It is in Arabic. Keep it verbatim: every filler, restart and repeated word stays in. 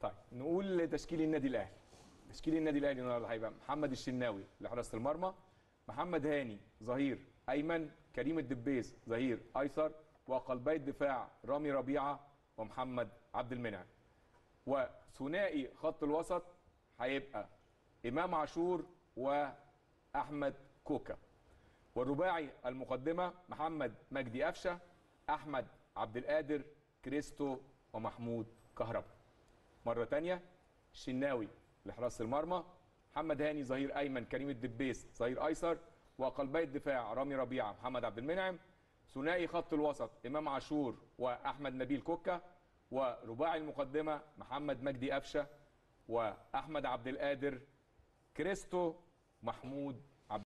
طيب نقول تشكيل النادي الاهلي. تشكيل النادي الاهلي النهارده هيبقى محمد الشناوي لحراسه المرمى، محمد هاني ظهير ايمن، كريم الدبيز ظهير ايسر، وقلبي الدفاع رامي ربيعه ومحمد عبد المنعم. وثنائي خط الوسط هيبقى امام عاشور واحمد كوكا. والرباعي المقدمه محمد مجدي أفشة، احمد عبد القادر، كريستو ومحمود كهرباء. مره ثانيه الشناوي لحراسه المرمى، محمد هاني ظهير ايمن، كريم الدبيس ظهير ايسر، وقلبي الدفاع رامي ربيعه محمد عبد المنعم. ثنائي خط الوسط امام عاشور واحمد نبيل كوكا، ورباعي المقدمه محمد مجدي أفشة واحمد عبد القادر، كريستو، محمود